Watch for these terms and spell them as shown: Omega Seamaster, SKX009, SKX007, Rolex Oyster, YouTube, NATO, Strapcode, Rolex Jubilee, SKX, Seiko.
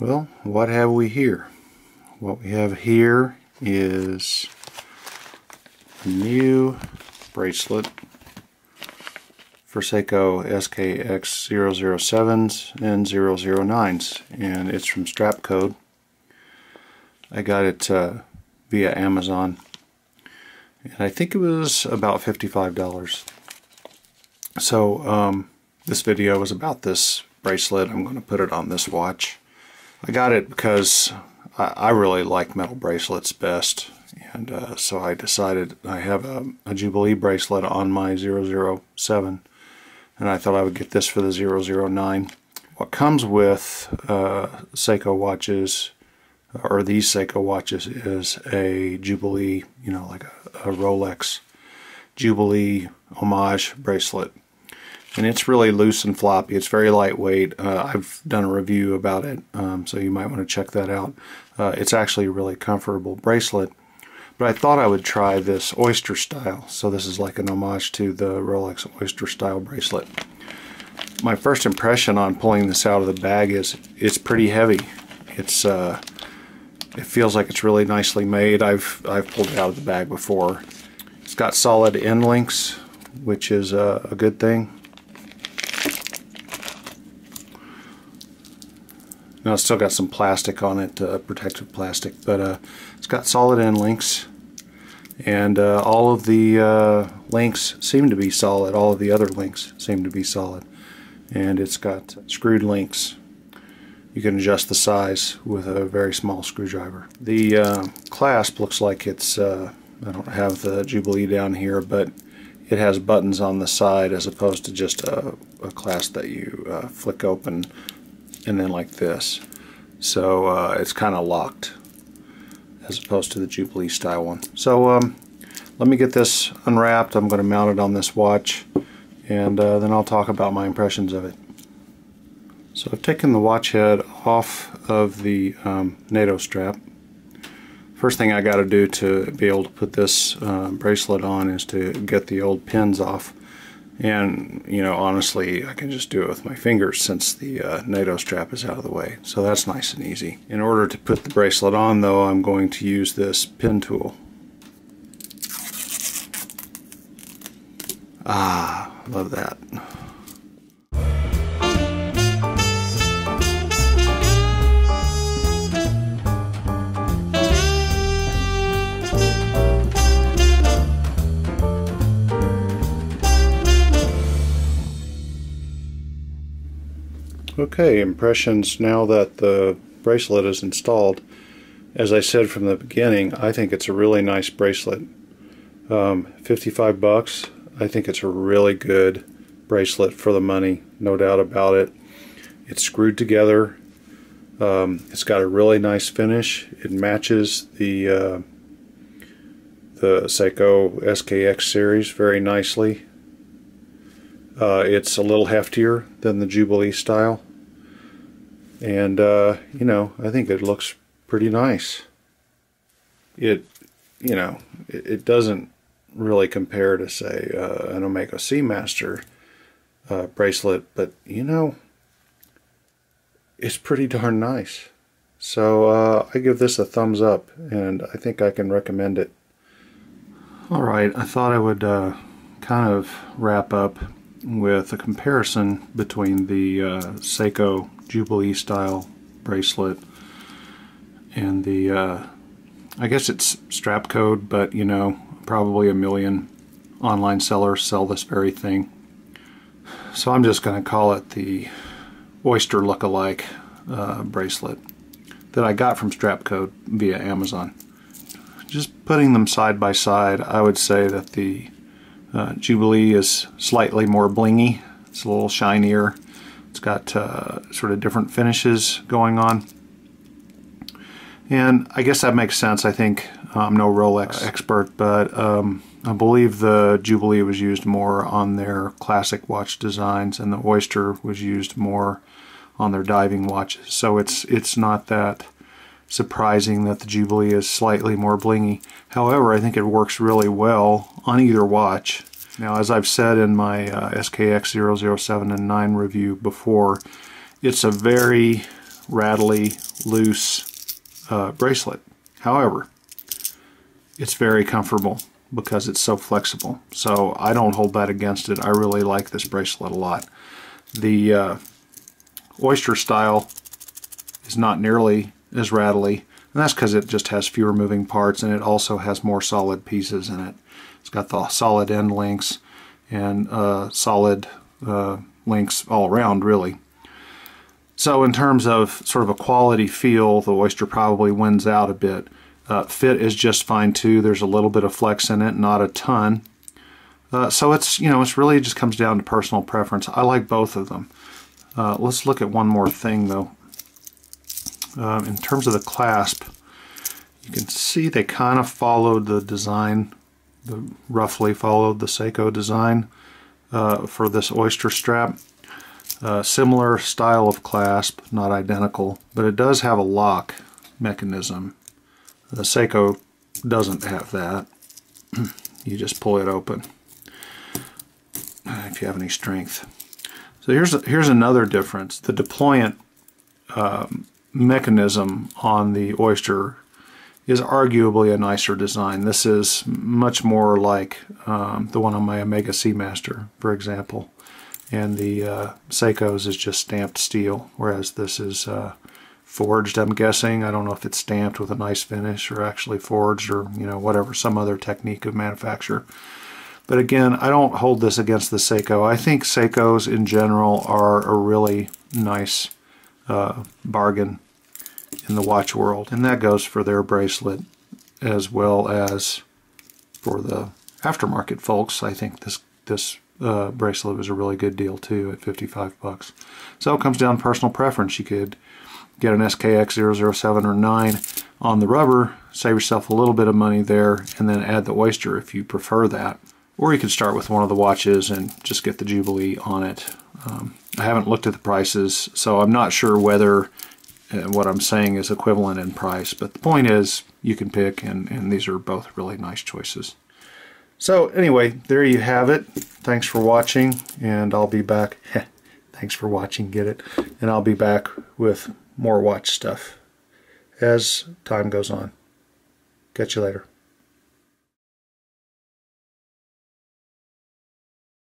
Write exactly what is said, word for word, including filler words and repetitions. Well, what have we here? What we have here is a new bracelet for Seiko S K X zero zero sevens and zero zero nines, and it's from Strapcode. I got it uh, via Amazon, and I think it was about fifty-five dollars. So um, this video is about this bracelet. I'm going to put it on this watch. I got it because I, I really like metal bracelets best, and uh, so I decided I have a, a Jubilee bracelet on my zero zero seven, and I thought I would get this for the zero zero nine. What comes with uh, Seiko watches, or these Seiko watches, is a Jubilee, you know, like a, a Rolex Jubilee homage bracelet. And it's really loose and floppy. It's very lightweight. Uh, I've done a review about it, um, so you might want to check that out. Uh, it's actually a really comfortable bracelet. But I thought I would try this Oyster style. So this is like an homage to the Rolex Oyster style bracelet. My first impression on pulling this out of the bag is it's pretty heavy. It's uh, it feels like it's really nicely made. I've I've pulled it out of the bag before. It's got solid end links, which is a, a good thing. Now, it's still got some plastic on it, uh, protective plastic, but uh, it's got solid end links, and uh, all of the uh, links seem to be solid. All of the other links seem to be solid, and it's got screwed links. You can adjust the size with a very small screwdriver. The uh, clasp looks like it's, uh, I don't have the Jubilee down here, but it has buttons on the side as opposed to just a, a clasp that you uh, flick open and then like this. So uh, it's kind of locked as opposed to the Jubilee style one. So um, let me get this unwrapped. I'm going to mount it on this watch, and uh, then I'll talk about my impressions of it. So I've taken the watch head off of the um, NATO strap. First thing I got to do to be able to put this uh, bracelet on is to get the old pins off. And, you know, honestly, I can just do it with my fingers since the uh, NATO strap is out of the way. So that's nice and easy. In order to put the bracelet on, though, I'm going to use this pin tool. Ah, love that. Okay, impressions now that the bracelet is installed. As I said from the beginning, I think it's a really nice bracelet. Um, fifty-five bucks, I think it's a really good bracelet for the money, no doubt about it. It's screwed together. Um, it's got a really nice finish. It matches the, uh, the Seiko S K X series very nicely. Uh, it's a little heftier than the Jubilee style, and uh, you know, I think it looks pretty nice. It, you know, it, it doesn't really compare to, say, uh, an Omega Seamaster uh, bracelet, but you know, it's pretty darn nice. So uh, I give this a thumbs up, and I think I can recommend it. All right, I thought I would uh, kind of wrap up with a comparison between the uh, Seiko Jubilee style bracelet and the, uh, I guess it's Strapcode, but you know, probably a million online sellers sell this very thing. So I'm just going to call it the Oyster lookalike uh, bracelet that I got from Strapcode via Amazon. Just putting them side by side, I would say that the Uh, Jubilee is slightly more blingy. It's a little shinier. It's got uh, sort of different finishes going on. And I guess that makes sense. I think I'm no Rolex expert, but um, I believe the Jubilee was used more on their classic watch designs, and the Oyster was used more on their diving watches. So it's, it's not that surprising that the Jubilee is slightly more blingy. However, I think it works really well on either watch. Now, as I've said in my uh, S K X zero zero seven and nine review before, it's a very rattly, loose uh, bracelet. However, it's very comfortable because it's so flexible. So I don't hold that against it. I really like this bracelet a lot. The uh, Oyster style is not nearly as rattly, and that's because it just has fewer moving parts, and it also has more solid pieces in it. It's got the solid end links and uh, solid uh, links all around, really. So in terms of sort of a quality feel, the Oyster probably wins out a bit. Uh, fit is just fine too. There's a little bit of flex in it, not a ton. Uh, so it's, you know, it's really just comes down to personal preference. I like both of them. Uh, let's look at one more thing though. Uh, in terms of the clasp, you can see they kind of followed the design, the, roughly followed the Seiko design uh, for this Oyster strap. Uh, similar style of clasp, not identical, but it does have a lock mechanism. The Seiko doesn't have that. You just pull it open if you have any strength. So here's a, here's another difference. The deployant um, mechanism on the Oyster is arguably a nicer design. This is much more like um, the one on my Omega Seamaster, for example. And the uh, Seiko's is just stamped steel, whereas this is uh, forged, I'm guessing. I don't know if it's stamped with a nice finish or actually forged or, you know, whatever, some other technique of manufacture. But again, I don't hold this against the Seiko. I think Seikos in general are a really nice uh, bargain in the watch world. And that goes for their bracelet as well as for the aftermarket folks. I think this this uh, bracelet was a really good deal too at fifty-five bucks. So it comes down to personal preference. You could get an S K X zero zero seven or nine on the rubber, save yourself a little bit of money there, and then add the Oyster if you prefer that. Or you could start with one of the watches and just get the Jubilee on it. Um, I haven't looked at the prices, so I'm not sure whether uh, what I'm saying is equivalent in price, but the point is you can pick, and, and these are both really nice choices. So anyway, there you have it. Thanks for watching, and I'll be back. Thanks for watching, get it? And I'll be back with more watch stuff as time goes on. Catch you later.